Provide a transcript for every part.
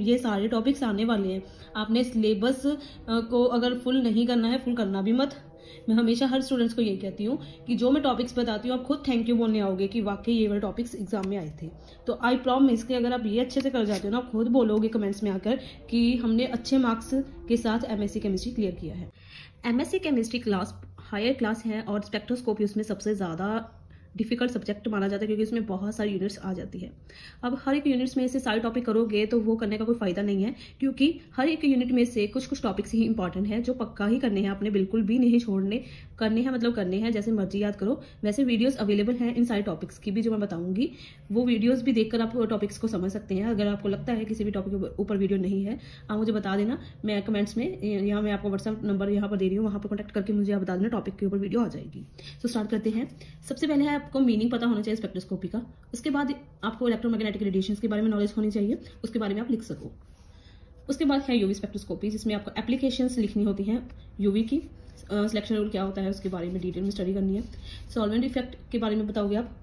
ये सारे टॉपिक्स आने वाले हैं। आपने सिलेबस को अगर फुल नहीं करना है, फुल करना भी मत। मैं हमेशा हर स्टूडेंट्स को ये कहती हूँ कि जो मैं टॉपिक्स बताती हूँ आप खुद थैंक यू बोलने आओगे कि वाकई ये वाले टॉपिक्स एग्जाम में आए थे। तो आई प्रॉमिस कि अगर आप ये अच्छे से कर जाते हो ना, आप खुद बोलोगे कमेंट्स में आकर कि हमने अच्छे मार्क्स के साथ MSc केमिस्ट्री क्लियर किया है। MSc chemistry class higher class है और स्पेक्ट्रोस्कोपी उसमें सबसे ज़्यादा डिफिकल्ट सब्जेक्ट माना जाता है क्योंकि उसमें बहुत सारी यूनिट्स आ जाती है। अब हर एक यूनिट्स में से सारे टॉपिक करोगे तो वो करने का कोई फायदा नहीं है, क्योंकि हर एक यूनिट में से कुछ कुछ टॉपिक्स ही इंपॉर्टेंट है जो पक्का ही करने हैं, आपने बिल्कुल भी नहीं छोड़ने करने हैं, मतलब करने हैं। जैसे मर्जी याद करो। वैसे वीडियोज़ अवेलेबल हैं इन सारे टॉपिक्स की भी जो मैं बताऊँगी, वो वीडियोज़ भी देखकर आप टॉपिक्स को समझ सकते हैं। अगर आपको लगता है किसी भी टॉपिक के ऊपर वीडियो नहीं है, आप मुझे बता देना। मैं कमेंट्स में यहाँ मैं आपको व्हाट्सअप नंबर यहाँ पर दे रही हूँ, वहाँ पर कॉन्टैक्ट करके मुझे आप बता देना, टॉपिक के ऊपर वीडियो आ जाएगी। तो स्टार्ट करते हैं। सबसे पहले है आपको मीनिंग पता होना चाहिए स्पेक्ट्रोस्कोपी का। उसके बाद आपको इलेक्ट्रोमैग्नेटिक रेडिएशंस के बारे में नॉलेज होनी चाहिए, उसके बारे में आप लिख सको। उसके बाद है यूवी स्पेक्ट्रोस्कोपी, जिसमें आपको एप्लीकेशंस लिखनी होती हैं यूवी की, सिलेक्शन रूल क्या होता है उसके बारे में डिटेल में स्टडी करनी है। सॉल्वेंट इफेक्ट के बारे में बताओगे आप।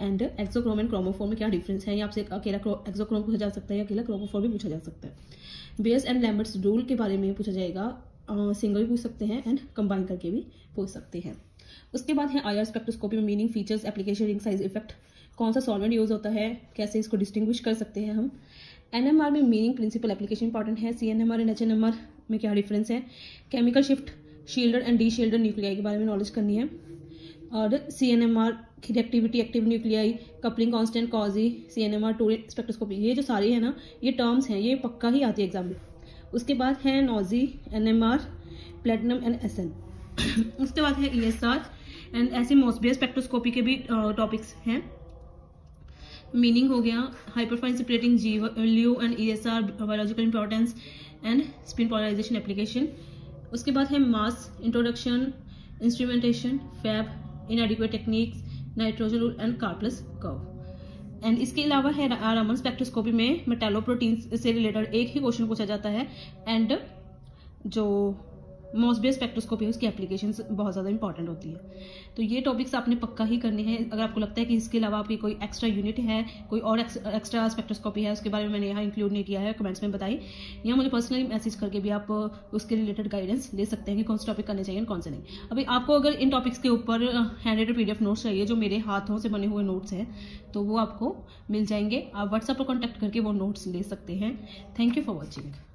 एंड एक्सोक्रोम एंड क्रोमोफोर में क्या डिफरेंस है, या आपसे अकेला एक्सोक्रोम पूछा जा सकता है या अकेला क्रोमोफोर भी पूछा जा सकता है। बेयर्स एंड लैम्बर्ट्स रूल के बारे में पूछा जाएगा, सिंगल भी पूछ सकते हैं एंड कंबाइन करके भी पूछ सकते हैं। उसके बाद है IR स्पेक्ट्रोस्कोपी में meaning, features, application, ring size, effect, कौन सा सॉल्वेंट यूज होता है, कैसे इसको डिस्टिंग्विश कर सकते हैं हम। NMR में मीनिंग, प्रिंसिपल, एप्लीकेशन इंपॉर्टेंट है। CNMR एंड HNMR में क्या डिफरेंस है। Chemical shift, shielded and deshielded nuclei के बारे में नॉलेज करनी है। और CNMR की reactivity, active nuclei, coupling constant, COSY, CNMR two spectroscopy, ये जो सारे हैं ना, ये टर्म्स हैं, ये पक्का ही आती है एग्जाम में। उसके बाद है NOESY, NMR, platinum and SN। उसके बाद है ESR एंड ऐसे मोसबियर स्पेक्ट्रोस्कोपी के भी टॉपिक्स हैं। मीनिंग हो गया, hyperfine separating G value and ESR, biological importance and spin polarization application. उसके बाद है mass, introduction, instrumentation, FAB, inadequate techniques, nitrogen rule and Karplus curve. And इसके अलावा है रामन स्पेक्ट्रोस्कोपी में मेटालो प्रोटीन से रिलेटेड एक ही क्वेश्चन पूछा जाता है। एंड जो मोसबियर स्पेक्ट्रोस्कोपी उसकी एप्लीकेशंस बहुत ज़्यादा इंपॉर्टेंट होती है। तो ये टॉपिक्स आपने पक्का ही करने हैं। अगर आपको लगता है कि इसके अलावा आपकी कोई एक्स्ट्रा यूनिट है, कोई और एक्स्ट्रा स्पेक्ट्रोस्कोपी है, उसके बारे में मैंने यहाँ इंक्लूड नहीं किया है, कमेंट्स में बताइए, या मुझे पर्सनली मैसेज करके भी आप उसके रिलेटेड गाइडेंस ले सकते हैं कि कौन से टॉपिक करने चाहिए और कौन से नहीं। अभी आपको अगर इन टॉपिक्स के ऊपर हैंडरेड PDF नोट्स चाहिए, जो मेरे हाथों से बने हुए नोट्स हैं, तो वो आपको मिल जाएंगे। आप व्हाट्सएप पर कॉन्टैक्ट करके वो नोट्स ले सकते हैं। Thank you for watching.